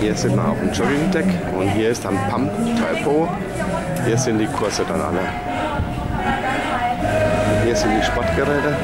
Hier sind wir auf dem Jogging-Deck und hier ist dann Pump Taipo. Hier sind die Kurse dann alle. Hier sind die Sportgeräte.